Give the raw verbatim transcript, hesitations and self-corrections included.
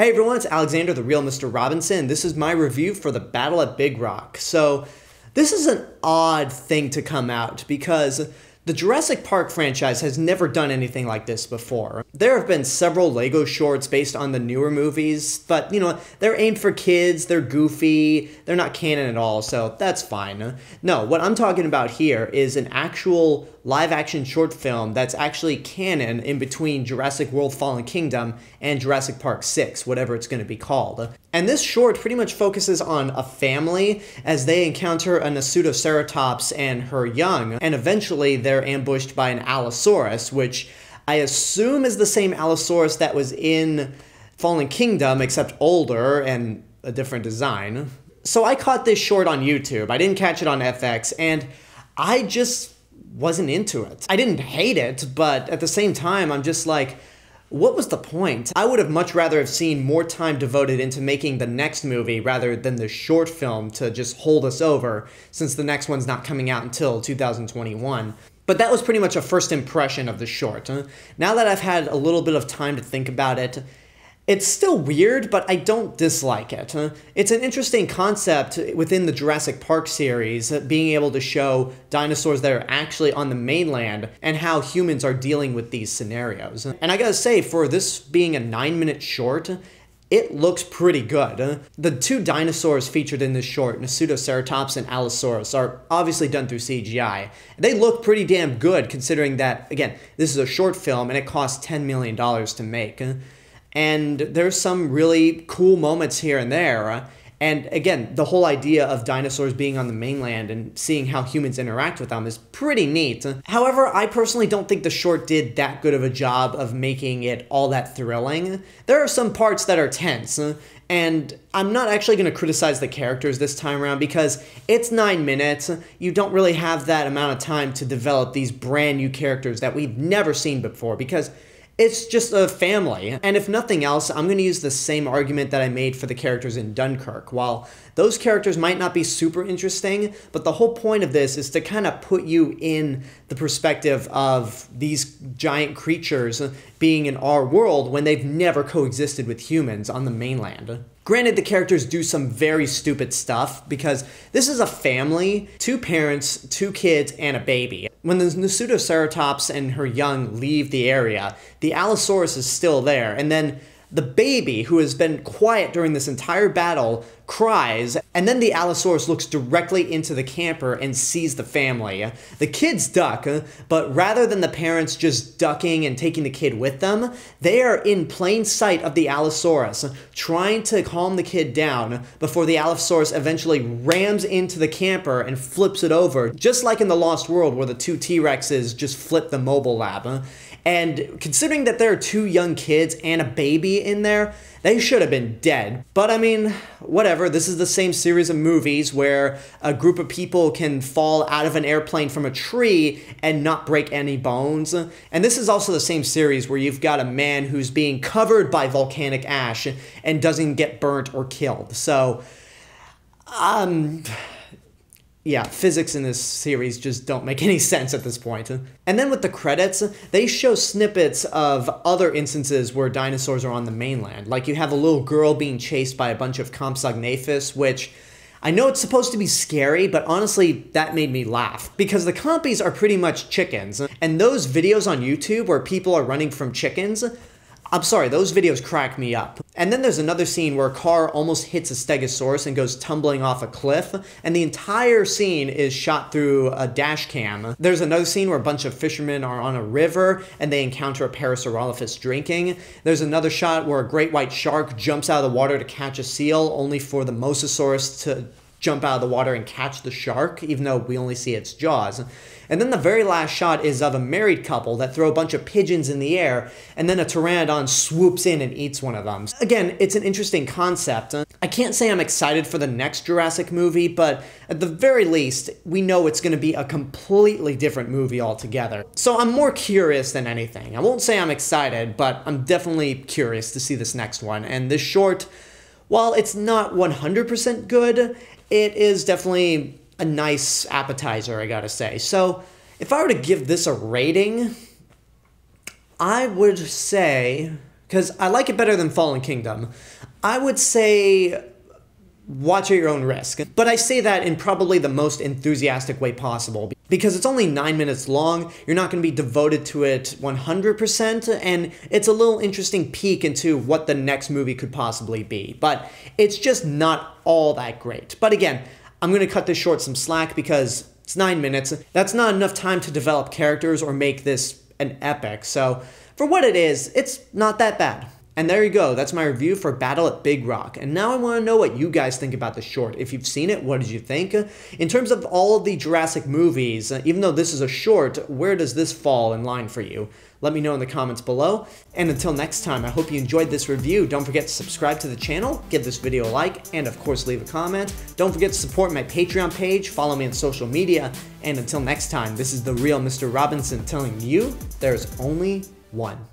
Hey everyone, it's Alexander the Real Mister Robinson. This is my review for the Battle at Big Rock. So this is an odd thing to come out because the Jurassic Park franchise has never done anything like this before. There have been several Lego shorts based on the newer movies, but you know, they're aimed for kids, they're goofy, they're not canon at all, so that's fine. No, what I'm talking about here is an actual live-action short film that's actually canon in between Jurassic World: Fallen Kingdom and Jurassic Park six, whatever it's going to be called. And this short pretty much focuses on a family as they encounter a Nasutoceratops and her young, and eventually they They're ambushed by an Allosaurus, which I assume is the same Allosaurus that was in Fallen Kingdom, except older and a different design. So I caught this short on YouTube. I didn't catch it on F X, and I just wasn't into it. I didn't hate it, but at the same time, I'm just like, what was the point? I would have much rather have seen more time devoted into making the next movie rather than the short film to just hold us over, since the next one's not coming out until two thousand twenty-one. But that was pretty much a first impression of the short. Now that I've had a little bit of time to think about it, it's still weird, but I don't dislike it. It's an interesting concept within the Jurassic Park series, being able to show dinosaurs that are actually on the mainland and how humans are dealing with these scenarios. And I gotta say, for this being a nine-minute short, it looks pretty good. The two dinosaurs featured in this short, Nasutoceratops and Allosaurus, are obviously done through C G I. They look pretty damn good considering that, again, this is a short film and it cost ten million dollars to make. And there's some really cool moments here and there. And again, the whole idea of dinosaurs being on the mainland and seeing how humans interact with them is pretty neat. However, I personally don't think the short did that good of a job of making it all that thrilling. There are some parts that are tense, and I'm not actually going to criticize the characters this time around because it's nine minutes. You don't really have that amount of time to develop these brand new characters that we've never seen before because it's just a family. And if nothing else, I'm going to use the same argument that I made for the characters in Dunkirk. While those characters might not be super interesting, but the whole point of this is to kind of put you in the perspective of these giant creatures being in our world when they've never coexisted with humans on the mainland. Granted, the characters do some very stupid stuff because this is a family, two parents, two kids, and a baby. When the Nasutoceratops and her young leave the area, the Allosaurus is still there, and then the baby, who has been quiet during this entire battle, cries, and then the Allosaurus looks directly into the camper and sees the family. The kids duck, but rather than the parents just ducking and taking the kid with them, they are in plain sight of the Allosaurus, trying to calm the kid down before the Allosaurus eventually rams into the camper and flips it over, just like in The Lost World where the two T-Rexes just flip the mobile lab. And considering that there are two young kids and a baby in there, they should have been dead. But I mean, whatever, this is the same series of movies where a group of people can fall out of an airplane from a tree and not break any bones. And this is also the same series where you've got a man who's being covered by volcanic ash and doesn't get burnt or killed. So, um... yeah, physics in this series just don't make any sense at this point. And then with the credits, they show snippets of other instances where dinosaurs are on the mainland. Like you have a little girl being chased by a bunch of compsognathus, which I know it's supposed to be scary, but honestly, that made me laugh. Because the compies are pretty much chickens. And those videos on YouTube where people are running from chickens, I'm sorry, those videos crack me up. And then there's another scene where a car almost hits a stegosaurus and goes tumbling off a cliff, and the entire scene is shot through a dash cam. There's another scene where a bunch of fishermen are on a river and they encounter a parasaurolophus drinking. There's another shot where a great white shark jumps out of the water to catch a seal, only for the mosasaurus to jump out of the water and catch the shark, even though we only see its jaws. And then the very last shot is of a married couple that throw a bunch of pigeons in the air, and then a pteranodon swoops in and eats one of them. Again, it's an interesting concept. I can't say I'm excited for the next Jurassic movie, but at the very least, we know it's going to be a completely different movie altogether. So I'm more curious than anything. I won't say I'm excited, but I'm definitely curious to see this next one. And this short, while it's not one hundred percent good, it is definitely a nice appetizer, I gotta say. So if I were to give this a rating, I would say because I like it better than Fallen Kingdom. I would say watch at your own risk. But I say that in probably the most enthusiastic way possible, because it's only nine minutes long, you're not going to be devoted to it one hundred percent, and it's a little interesting peek into what the next movie could possibly be. But it's just not all that great. But again, I'm going to cut this short some slack because it's nine minutes. That's not enough time to develop characters or make this an epic. So for what it is, it's not that bad. And there you go, that's my review for Battle at Big Rock. And now I want to know what you guys think about the short. If you've seen it, what did you think? In terms of all of the Jurassic movies, even though this is a short, where does this fall in line for you? Let me know in the comments below. And until next time, I hope you enjoyed this review. Don't forget to subscribe to the channel, give this video a like, and of course leave a comment. Don't forget to support my Patreon page, follow me on social media, and until next time, this is the real Mister Robinson telling you there's only one.